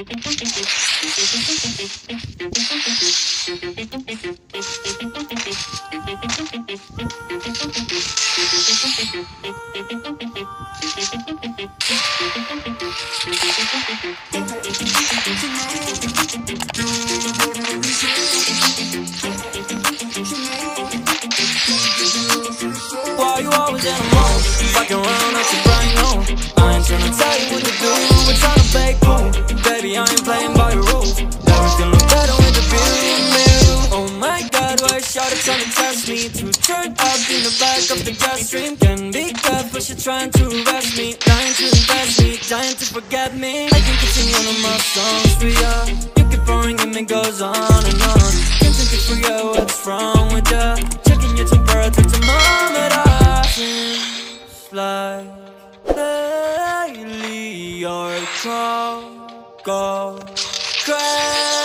Why you always in the mood? Fucking around, I should probably know. I ain't tryna tell you what to do, but tryna play cool. Baby, I ain't playing by the rules. Everything look better with the beauty in the mirror. Oh my god, why shout it trying to test me? Too turned up in the back of the gas stream. Can be tough, but you're trying to arrest me. Dying to invest me, dying to forget me. I can continue on my songs for ya. You keep pouring and it goes on and on. Can't think it for ya, what's wrong with ya? Checking your temperature thermometer. Like daily, or go crazy.